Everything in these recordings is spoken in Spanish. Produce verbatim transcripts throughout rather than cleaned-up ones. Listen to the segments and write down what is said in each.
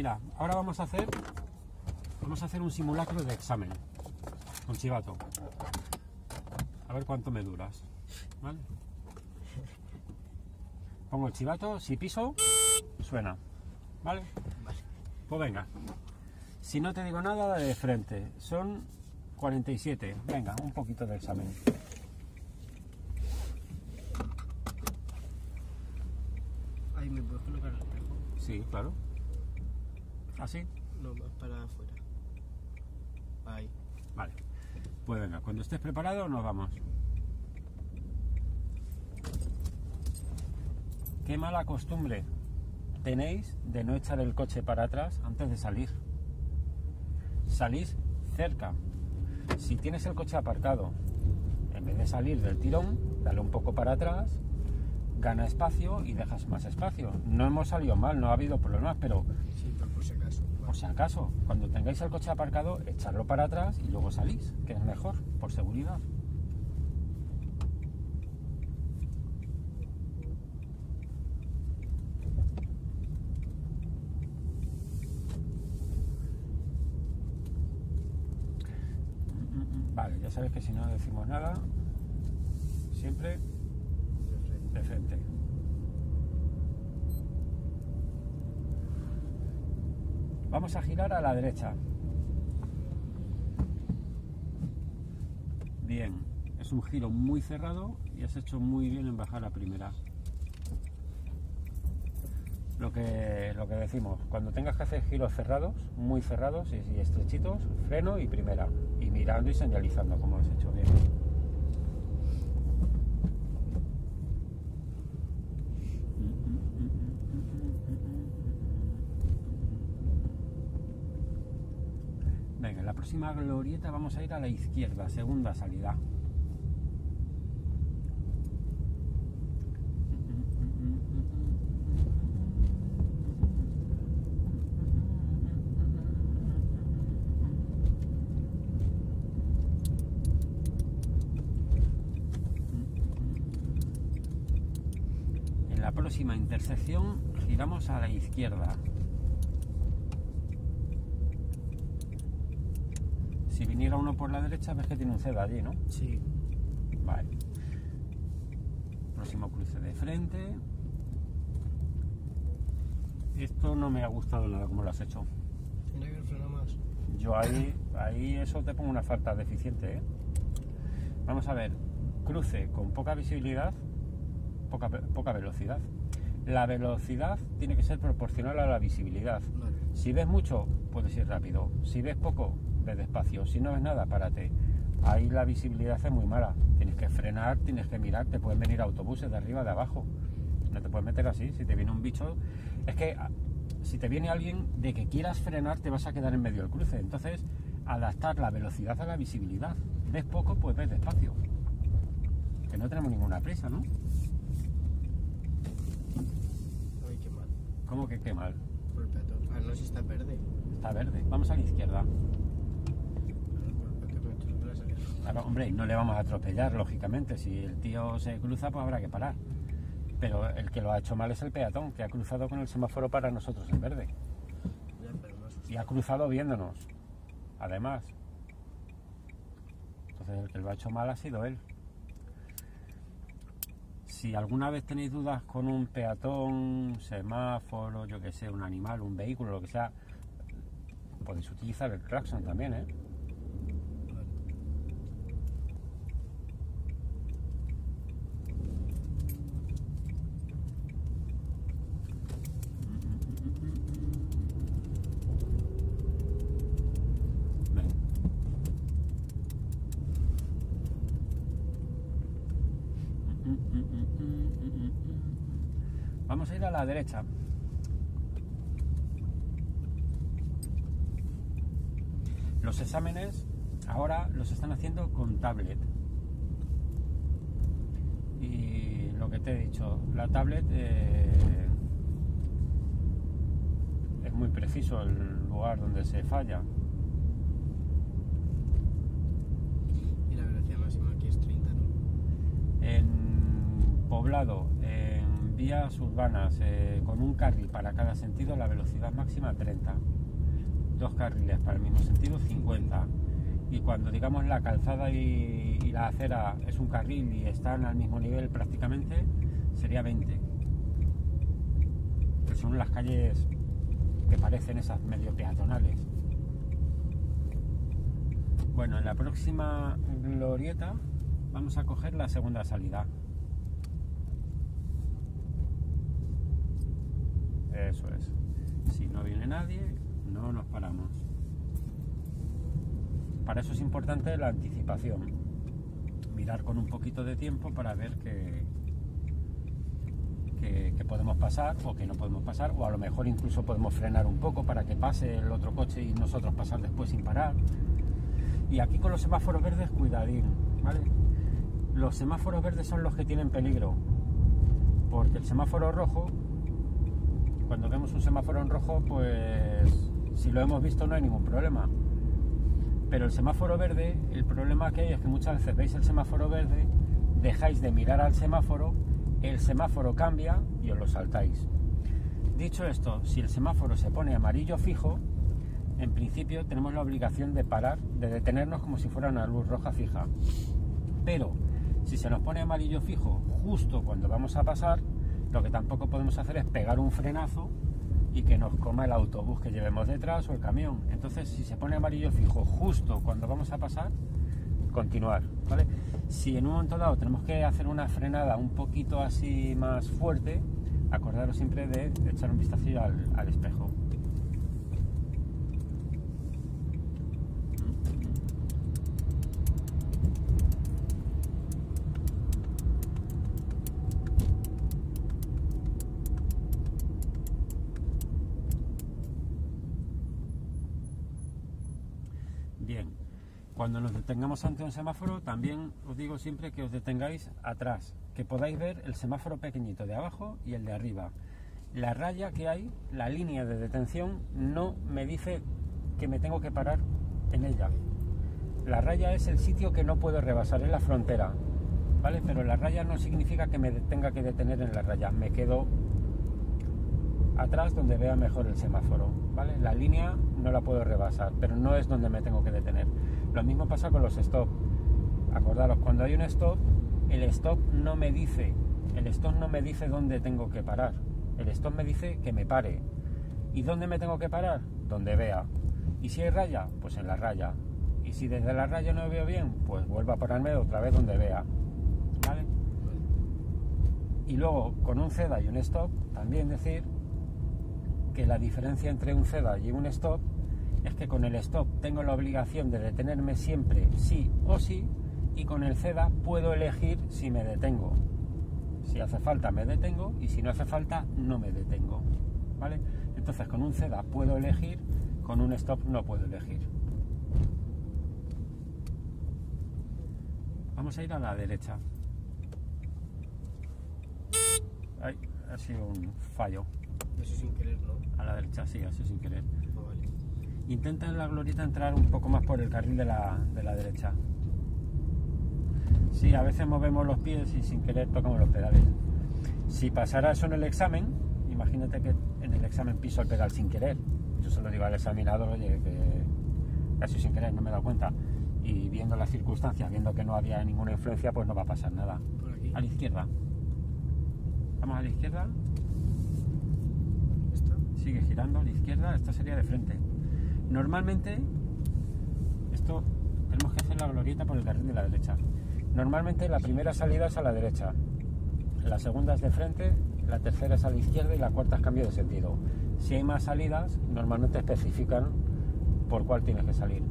Mira, ahora vamos a hacer vamos a hacer un simulacro de examen con Chivato. A ver cuánto me duras, ¿vale? Pongo el Chivato, si piso, suena, ¿vale? Vale. Pues venga. Si no te digo nada, de frente. Son cuarenta y siete. Venga, un poquito de examen. Ahí me puedes colocar el espejo. Sí, claro. ¿Así? No, más para afuera. Ahí. Vale. Pues venga, cuando estés preparado nos vamos. Qué mala costumbre tenéis de no echar el coche para atrás antes de salir. Salís cerca. Si tienes el coche aparcado, en vez de salir del tirón, dale un poco para atrás, gana espacio y dejas más espacio. No hemos salido mal, no ha habido problemas, pero... Sí, pero por si acaso. Por si acaso, cuando tengáis el coche aparcado, echarlo para atrás y luego salís, que es mejor, por seguridad. Vale, ya sabes que si no decimos nada, siempre de frente. Vamos a girar a la derecha. Bien, es un giro muy cerrado y has hecho muy bien en bajar a primera. Lo que, lo que decimos, cuando tengas que hacer giros cerrados, muy cerrados y, y estrechitos, freno y primera. Y mirando y señalizando como has hecho bien. Venga, en la próxima glorieta vamos a ir a la izquierda, segunda salida. Próxima intersección, giramos a la izquierda. Si viniera uno por la derecha, ves que tiene un ceda allí, ¿no? Sí. Vale. Próximo cruce de frente. Esto no me ha gustado nada como lo has hecho. Tiene que frenar más. Yo ahí, ahí eso te pongo una falta deficiente, ¿eh? Vamos a ver, cruce con poca visibilidad. Poca, poca velocidad. La velocidad tiene que ser proporcional a la visibilidad. Vale. Si ves mucho, puedes ir rápido. Si ves poco, ves despacio. Si no ves nada, párate. Ahí la visibilidad es muy mala. Tienes que frenar, tienes que mirar. Te pueden venir autobuses de arriba, de abajo. No te puedes meter así. Si te viene un bicho... Es que si te viene alguien de que quieras frenar, te vas a quedar en medio del cruce. Entonces, adaptar la velocidad a la visibilidad. Ves poco, pues ves despacio. Que no tenemos ninguna prisa, ¿no? ¿Cómo que qué mal? Por el peatón. Ah, no, si está verde. Está verde. Vamos a la izquierda. Claro, hombre, no le vamos a atropellar, lógicamente. Si el tío se cruza, pues habrá que parar. Pero el que lo ha hecho mal es el peatón, que ha cruzado con el semáforo para nosotros en verde. Y ha cruzado viéndonos, además. Entonces el que lo ha hecho mal ha sido él. Si alguna vez tenéis dudas con un peatón, semáforo, yo que sé, un animal, un vehículo, lo que sea, podéis utilizar el claxon también, ¿eh? Vamos a ir a la derecha. Los exámenes ahora los están haciendo con tablet. Y lo que te he dicho, la tablet eh, es muy preciso el lugar donde se falla. Y la velocidad máxima aquí es treinta, ¿no? En poblado, en vías urbanas eh, con un carril para cada sentido, la velocidad máxima treinta, dos carriles para el mismo sentido cincuenta, y cuando digamos la calzada y, y la acera es un carril y están al mismo nivel prácticamente, sería veinte, que son las calles que parecen esas medio peatonales. Bueno, en la próxima glorieta vamos a coger la segunda salida. Eso es. Si no viene nadie, no nos paramos. Para eso es importante la anticipación. Mirar con un poquito de tiempo para ver que, que, que podemos pasar o que no podemos pasar. O a lo mejor incluso podemos frenar un poco para que pase el otro coche y nosotros pasar después sin parar. Y aquí con los semáforos verdes, cuidadín, ¿vale? Los semáforos verdes son los que tienen peligro. Porque el semáforo rojo... Cuando vemos un semáforo en rojo, pues si lo hemos visto no hay ningún problema. Pero el semáforo verde, el problema que hay es que muchas veces veis el semáforo verde, dejáis de mirar al semáforo, el semáforo cambia y os lo saltáis. Dicho esto, si el semáforo se pone amarillo fijo, en principio tenemos la obligación de parar, de detenernos como si fuera una luz roja fija. Pero si se nos pone amarillo fijo justo cuando vamos a pasar, lo que tampoco podemos hacer es pegar un frenazo y que nos coma el autobús que llevemos detrás o el camión. Entonces, si se pone amarillo fijo justo cuando vamos a pasar, continuar, ¿vale? Si en un momento dado tenemos que hacer una frenada un poquito así más fuerte, acordaros siempre de echar un vistazo al, al espejo. Bien, cuando nos detengamos ante un semáforo, también os digo siempre que os detengáis atrás, que podáis ver el semáforo pequeñito de abajo y el de arriba. La raya que hay, la línea de detención, no me dice que me tengo que parar en ella. La raya es el sitio que no puedo rebasar, es la frontera, ¿vale? Pero la raya no significa que me tenga que detener en la raya, me quedo atrás donde vea mejor el semáforo, ¿vale? La línea no la puedo rebasar, pero no es donde me tengo que detener. Lo mismo pasa con los stop. Acordaros, cuando hay un stop, el stop no me dice, el stop no me dice dónde tengo que parar. El stop me dice que me pare. ¿Y dónde me tengo que parar? Donde vea. ¿Y si hay raya? Pues en la raya. ¿Y si desde la raya no veo bien? Pues vuelvo a pararme otra vez donde vea, ¿vale? Y luego, con un ceda y un stop, también decir que la diferencia entre un ceda y un stop es que con el stop tengo la obligación de detenerme siempre sí o sí, y con el ceda puedo elegir si me detengo. Si hace falta me detengo y si no hace falta no me detengo, ¿vale? Entonces con un ceda puedo elegir, con un stop no puedo elegir. Vamos a ir a la derecha. Ay, ha sido un fallo. Eso sin querer, ¿no? A la derecha, sí, eso sin querer. Oh, vale. Intenta en la glorieta entrar un poco más por el carril de la, de la derecha. Sí, a veces movemos los pies y sin querer tocamos los pedales. Si pasara eso en el examen, imagínate que en el examen piso el pedal sin querer. Yo se lo digo al examinador, oye, que casi sin querer, no me he dado cuenta. Y viendo las circunstancias, viendo que no había ninguna influencia, pues no va a pasar nada. ¿Por aquí? A la izquierda. Vamos a la izquierda. Sigue girando a la izquierda, esta sería de frente. Normalmente, esto tenemos que hacer la glorieta por el carril de la derecha. Normalmente la primera salida es a la derecha, la segunda es de frente, la tercera es a la izquierda y la cuarta es cambio de sentido. Si hay más salidas, normalmente especifican por cuál tienes que salir.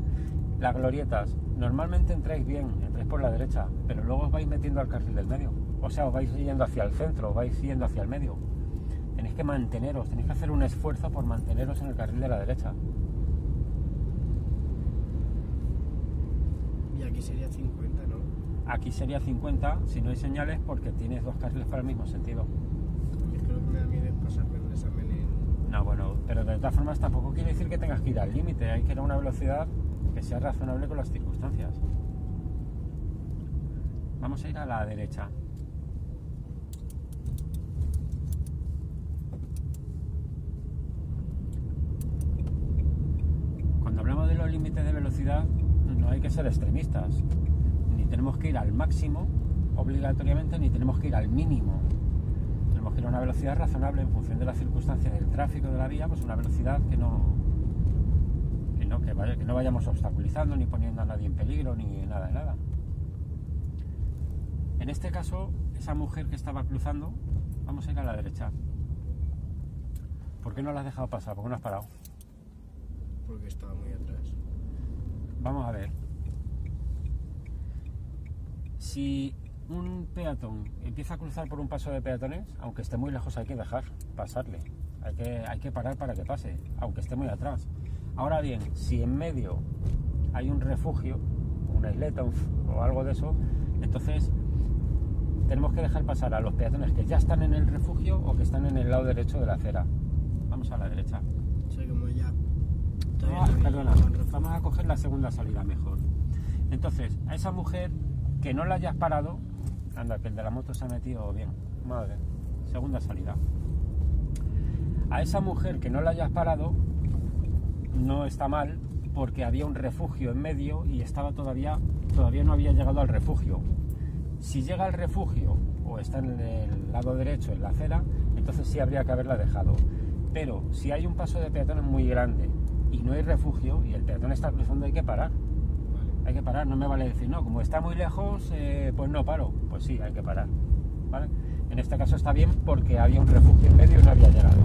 Las glorietas, normalmente entráis bien, entráis por la derecha, pero luego os vais metiendo al carril del medio. O sea, os vais yendo hacia el centro, os vais yendo hacia el medio. Tenéis que manteneros, tenéis que hacer un esfuerzo por manteneros en el carril de la derecha. Y aquí sería cincuenta, ¿no? Aquí sería cincuenta si no hay señales, porque tienes dos carriles para el mismo sentido. Yo creo que me da miedo pasarme un examen en... No, bueno, pero de todas formas tampoco quiere decir que tengas que ir al límite, hay que ir a una velocidad que sea razonable con las circunstancias. Vamos a ir a la derecha. los límites de velocidad no hay que ser extremistas. Ni tenemos que ir al máximo obligatoriamente, ni tenemos que ir al mínimo. Tenemos que ir a una velocidad razonable en función de las circunstancias del tráfico de la vía, pues una velocidad que no, que no, que vaya, que no vayamos obstaculizando, ni poniendo a nadie en peligro, ni nada de nada. En este caso, esa mujer que estaba cruzando, vamos a ir a la derecha. ¿Por qué no la has dejado pasar? ¿Por qué no has parado? Porque estaba muy atrás. Vamos a ver. Si un peatón empieza a cruzar por un paso de peatones, aunque esté muy lejos hay que dejar pasarle. Hay que, hay que parar para que pase, aunque esté muy atrás. Ahora bien, si en medio hay un refugio, una isleta o algo de eso, entonces tenemos que dejar pasar a los peatones que ya están en el refugio o que están en el lado derecho de la acera. Vamos a la derecha. Sí, como ya... Ah, perdona, vamos a coger la segunda salida mejor. Entonces, a esa mujer que no la hayas parado... Anda, que el de la moto se ha metido bien. Madre, segunda salida. A esa mujer que no la hayas parado no está mal, porque había un refugio en medio y estaba todavía... Todavía no había llegado al refugio. Si llega al refugio o está en el lado derecho, en la acera, entonces sí habría que haberla dejado. Pero si hay un paso de peatones muy grande y no hay refugio y el peatón está cruzando, hay que parar. Vale. Hay que parar, no me vale decir, no, como está muy lejos, eh, pues no paro. Pues sí, hay que parar. ¿Vale? En este caso está bien porque había un refugio en medio y no había llegado.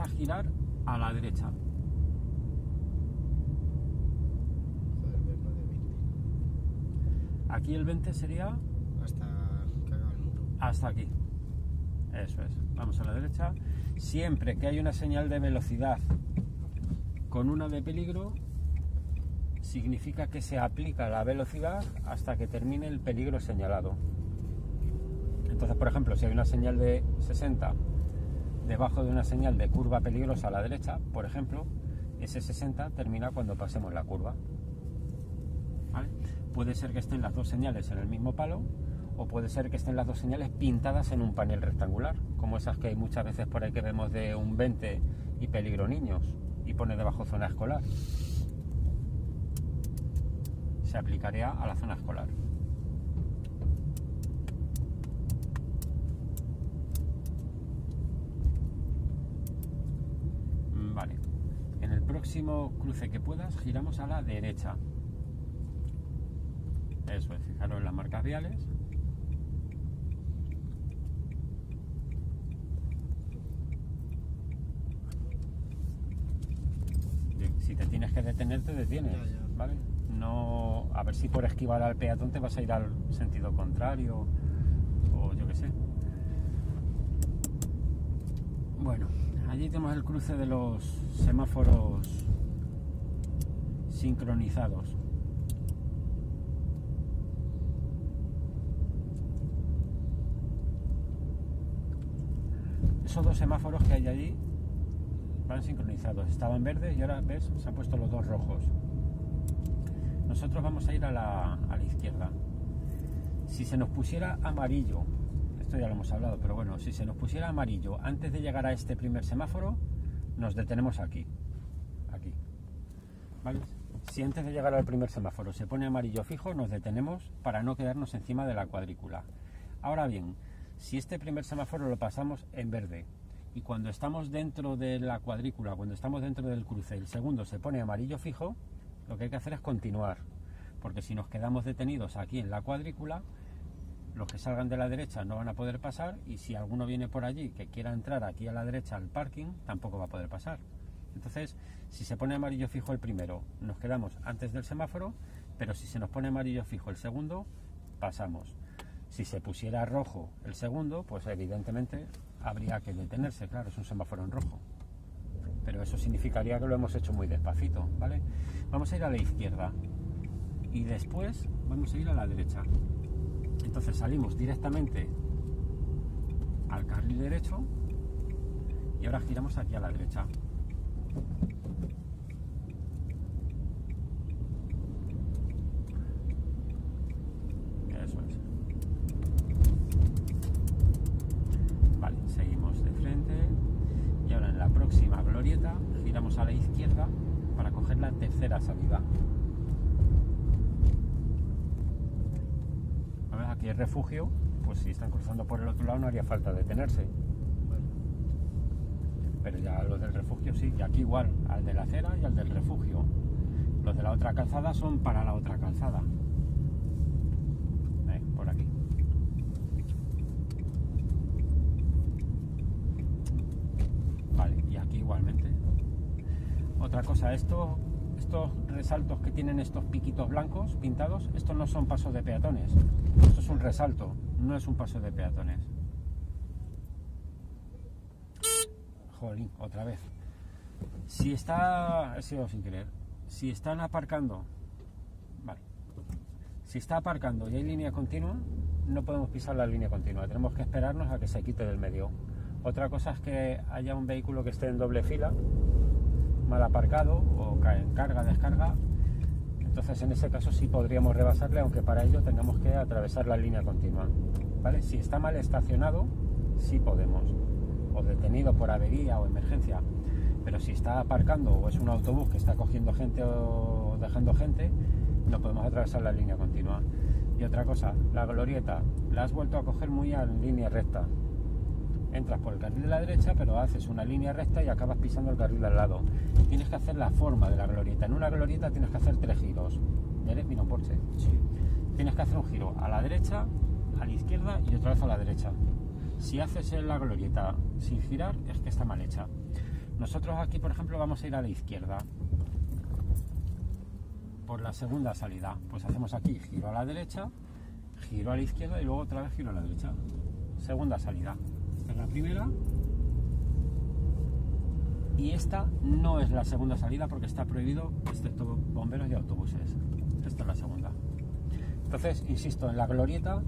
A girar a la derecha. Aquí el veinte sería hasta que haga el muro. Hasta aquí. Eso es. Vamos a la derecha. Siempre que hay una señal de velocidad con una de peligro, significa que se aplica la velocidad hasta que termine el peligro señalado. Entonces, por ejemplo, si hay una señal de sesenta debajo de una señal de curva peligrosa a la derecha, por ejemplo, ese sesenta termina cuando pasemos la curva. ¿Vale? Puede ser que estén las dos señales en el mismo palo, o puede ser que estén las dos señales pintadas en un panel rectangular, como esas que hay muchas veces por ahí que vemos de un veinte y peligro niños, y pone debajo zona escolar. Se aplicaría a la zona escolar. Vale, en el próximo cruce que puedas giramos a la derecha. Eso es, fijaros en las marcas viales. Si te tienes que detener, te detienes, ¿vale? No, a ver si por esquivar al peatón te vas a ir al sentido contrario o yo qué sé. Bueno. Allí tenemos el cruce de los semáforos sincronizados. Esos dos semáforos que hay allí van sincronizados. Estaban verdes y ahora, ves, se han puesto los dos rojos. Nosotros vamos a ir a la, a la izquierda. Si se nos pusiera amarillo... Esto ya lo hemos hablado, pero bueno, si se nos pusiera amarillo antes de llegar a este primer semáforo, nos detenemos aquí, aquí, ¿vale? Si antes de llegar al primer semáforo se pone amarillo fijo, nos detenemos para no quedarnos encima de la cuadrícula. Ahora bien, si este primer semáforo lo pasamos en verde y cuando estamos dentro de la cuadrícula, cuando estamos dentro del cruce, el segundo se pone amarillo fijo, lo que hay que hacer es continuar, porque si nos quedamos detenidos aquí en la cuadrícula, los que salgan de la derecha no van a poder pasar, y si alguno viene por allí que quiera entrar aquí a la derecha al parking, tampoco va a poder pasar. Entonces, si se pone amarillo fijo el primero, nos quedamos antes del semáforo, pero si se nos pone amarillo fijo el segundo, pasamos. Si se pusiera rojo el segundo, pues evidentemente habría que detenerse, claro, es un semáforo en rojo. Pero eso significaría que lo hemos hecho muy despacito, ¿vale? Vamos a ir a la izquierda y después vamos a ir a la derecha. Entonces salimos directamente al carril derecho y ahora giramos aquí a la derecha. Eso es. Vale, seguimos de frente y ahora en la próxima glorieta giramos a la izquierda para coger la tercera salida. A ver, aquí es refugio, pues si están cruzando por el otro lado no haría falta detenerse. Pero ya los del refugio sí, que aquí igual, al de la acera y al del refugio. Los de la otra calzada son para la otra calzada. Eh, por aquí. Vale, y aquí igualmente. Otra cosa, esto, estos resaltos que tienen estos piquitos blancos pintados, estos no son pasos de peatones. Esto es un resalto, no es un paso de peatones. Jolín, otra vez. Si está, he sido sin querer, si están aparcando, vale, si está aparcando y hay línea continua, no podemos pisar la línea continua, tenemos que esperarnos a que se quite del medio. Otra cosa es que haya un vehículo que esté en doble fila, mal aparcado, o en carga, descarga, entonces en ese caso sí podríamos rebasarle, aunque para ello tengamos que atravesar la línea continua, ¿vale? Si está mal estacionado, sí podemos, o detenido por avería o emergencia, pero si está aparcando o es un autobús que está cogiendo gente o dejando gente, no podemos atravesar la línea continua. Y otra cosa, la glorieta la has vuelto a coger muy en línea recta, entras por el carril de la derecha pero haces una línea recta y acabas pisando el carril de al lado. Tienes que hacer la forma de la glorieta. En una glorieta tienes que hacer tres giros. ¿Eres minoporche? Sí. Tienes que hacer un giro a la derecha, a la izquierda y otra vez a la derecha. Si haces la glorieta sin girar, es que está mal hecha. Nosotros aquí, por ejemplo, vamos a ir a la izquierda por la segunda salida. Pues hacemos aquí giro a la derecha, giro a la izquierda y luego otra vez giro a la derecha. Segunda salida. Esta es la primera. Y esta no es la segunda salida porque está prohibido, excepto bomberos y autobuses. Esta es la segunda. Entonces, insisto, en la glorieta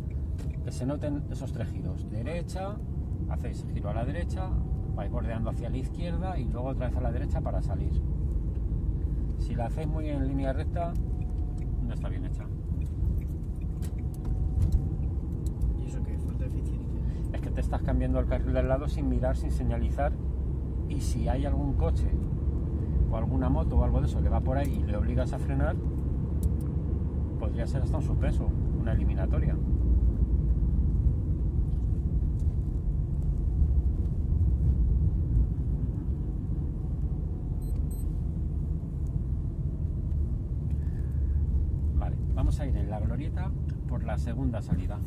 que se noten esos tres giros. Derecha, hacéis giro a la derecha, vais bordeando hacia la izquierda y luego otra vez a la derecha para salir. Si la hacéis muy en línea recta, no está bien hecha. ¿Y eso qué es? ¿Falta eficiencia? Es que te estás cambiando el carril del lado sin mirar, sin señalizar, y si hay algún coche o alguna moto o algo de eso que va por ahí y le obligas a frenar, podría ser hasta un suspenso, una eliminatoria. Vamos a ir en la glorieta por la segunda salida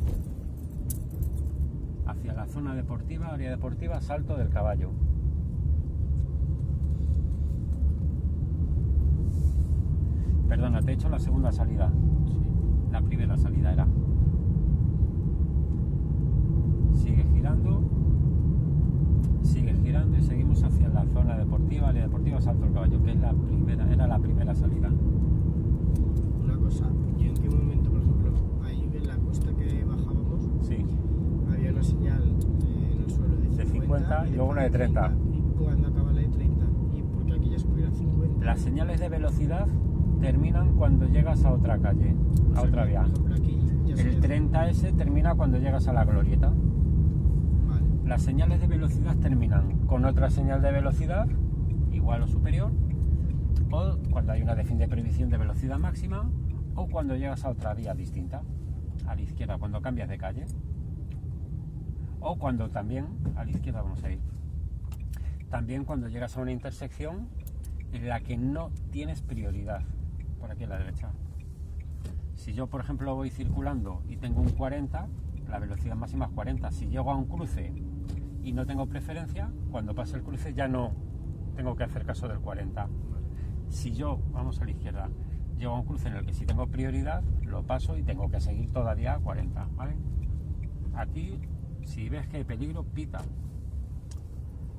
hacia la zona deportiva, área deportiva, Salto del Caballo. Perdona, te he hecho la segunda salida. Sí, la primera salida era. Sigue girando, sigue girando y seguimos hacia la zona deportiva, área deportiva, Salto del Caballo, que es la primera, era la primera salida. Una cosa, yo en qué momento, por ejemplo, ahí en la costa que bajábamos, sí, había una señal en el suelo de cincuenta, de cincuenta y luego una de treinta. ¿Y cuando acaba la de treinta? ¿Y por qué aquí ya subiera cincuenta? Las señales de velocidad terminan cuando llegas a otra calle, o a sea, otra vía. Por ejemplo, aquí ya el treinta ese termina cuando llegas a la glorieta. Vale. Las señales de velocidad terminan con otra señal de velocidad, igual o superior, o cuando hay una de fin de prohibición de velocidad máxima, o cuando llegas a otra vía distinta, a la izquierda, cuando cambias de calle, o cuando también, a la izquierda vamos a ir, también cuando llegas a una intersección en la que no tienes prioridad, por aquí a la derecha. Si yo, por ejemplo, voy circulando y tengo un cuarenta, la velocidad máxima es cuarenta, si llego a un cruce y no tengo preferencia, cuando pase el cruce ya no tengo que hacer caso del cuarenta. Si yo, vamos a la izquierda, llego a un cruce en el que si tengo prioridad, lo paso y tengo que seguir todavía a cuarenta, ¿vale? Aquí, si ves que hay peligro, pita.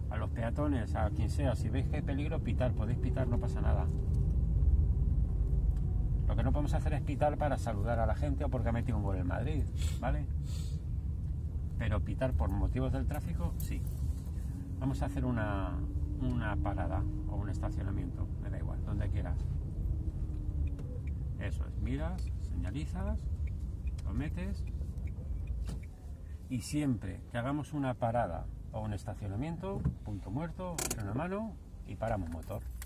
A los peatones, a quien sea, si veis que hay peligro, pitar, podéis pitar, no pasa nada. Lo que no podemos hacer es pitar para saludar a la gente o porque ha metido un gol en Madrid, ¿vale? Pero pitar por motivos del tráfico, sí. Vamos a hacer una, una parada o un estacionamiento, me da igual, donde quieras. Eso es, miras, señalizas, lo metes. Y siempre que hagamos una parada o un estacionamiento, punto muerto, freno a mano y paramos motor.